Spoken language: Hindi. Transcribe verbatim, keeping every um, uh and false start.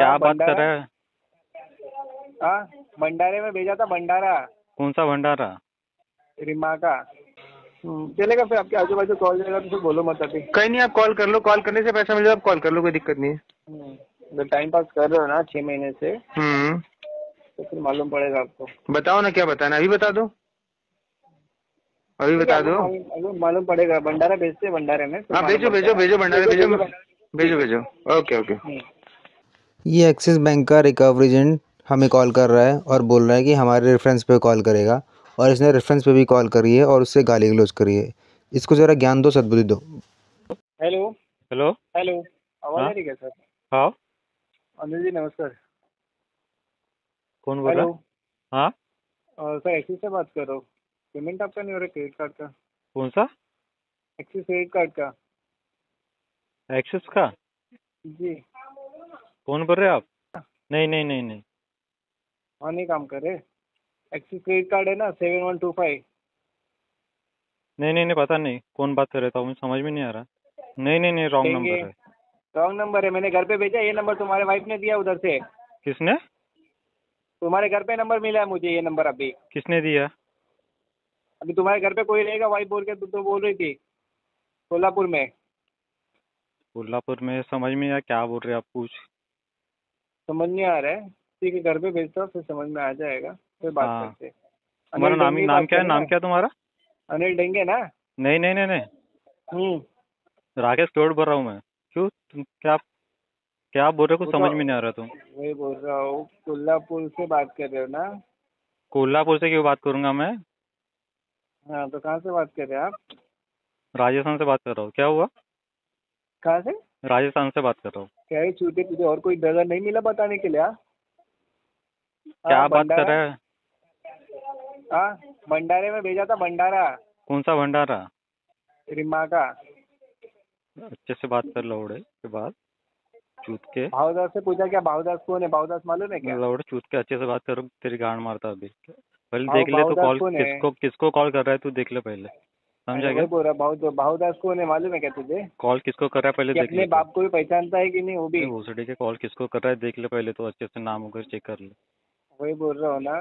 क्या बात कर रहे हैं? हाँ, भंडारे में भेजा था। भंडारा कौन सा भंडारा? रिमा का। चलेगा फिर, आपके आजू बाजू कॉल जाएगा तो फिर बोलो मत अभी। कहीं नहीं, आप कॉल कर लो, कॉल करने से पैसा मिल जाए, आप कॉल कर लो, कोई दिक्कत नहीं है। तो टाइम पास कर रहे हो ना छह महीने से, तो फिर मालूम पड़ेगा आपको। बताओ ना क्या बताना, अभी बता दो, अभी बता दो, अभी मालूम पड़ेगा। भंडारा भेजते हैं, भंडारे में हाँ भेजो भेजो भेजो भंडारे भेजो भेजो भेजो। Okay okay. ये एक्सिस बैंक का रिकवरी एजेंट हमें कॉल कर रहा है और बोल रहा है कि हमारे रेफरेंस पे कॉल करेगा, और इसने रेफरेंस पे भी कॉल करी है और उससे गाली गलौज करी है। इसको जरा ज्ञान दो, सद्बुद्धि दो। हेलो हेलो हेलो, आवाज आ रही है सर? हाँ अनिल जी नमस्कार। कौन बोल रहा है? हाँ सर, एक्सिस से बात कर रहा हूँ। पेमेंट आपका नहीं हो रहा क्रेडिट कार्ड का। कौन सा? एक्सिस क्रेडिट कार्ड का। एक्सिस का जी। कौन बोल रहे आप? नहीं नहीं नहीं नहीं हाँ नहीं काम कर रहे। एक्सिस क्रेडिट कार्ड है ना, सेवन वन टू फाइव। नहीं नहीं नहीं पता नहीं कौन बात कर रहा था, मुझे समझ में नहीं आ रहा। नहीं नहीं नहीं रॉन्ग नंबर है, रॉन्ग नंबर है। मैंने घर पे भेजा, ये नंबर तुम्हारे वाइफ ने दिया उधर से। किसने? तुम्हारे घर पे नंबर मिला है मुझे ये नंबर। अभी किसने दिया? अभी तुम्हारे घर पे कोई रहेगा, वाइफ बोल के तो बोल रही थी कोल्हापुर में। कोल्हापुर में? समझ में आया क्या बोल रहे आप? कुछ समझ नहीं आ रहा है, ठीक है घर पे भेजता हूँ फिर समझ में आ जाएगा, फिर बात आ, करते। तुम्हारा नाम नाम क्या है? नाम क्या तुम्हारा? अनिल डेंगे ना? नहीं नहीं नहीं नहीं राकेश टोड बोल रहा हूँ मैं। क्यों तुम क्या क्या बोल रहे हो? कुछ समझ में नहीं आ रहा। तुम वही बोल रहा हूँ, कोल्हापुर से बात कर रहे हो ना? कोल्हापुर से क्यों बात करूंगा मैं? हाँ तो कहाँ से बात कर रहे हैं आप? राजस्थान से बात कर रहा हूँ। क्या हुआ? कहाँ से? राजस्थान से बात कर रहा हूँ। क्या ही छूटे तुझे, और कोई जगह नहीं मिला बताने के लिए? क्या बात कर रहे हैं? हाँ भंडारे में भेजा था। भंडारा कौन सा भंडारा? रिमा का। अच्छे से बात कर लौड़े के बाद चूत के। भावदास से पूछा क्या भावदास कौन है? भावदास मालूम है क्या? लौड़े चूत के अच्छे से बात करो, तेरी गांड मारता अभी। पहले देख ले तो कॉल किसको किसको कॉल कर रहा है तू, देख ले पहले, समझा क्या? बोल रहा भाव भावदास कौन है मालूम है क्या तुझे? कॉल किसको कर रहा है पहले देख ले। बाप को भी पहचानता है कि नहीं? वो भी वो सड़ी के कॉल किसको कर रहा है देख ले पहले, तो अच्छे से नाम वगैरह चेक कर ले। वही बोल रहा हूँ ना।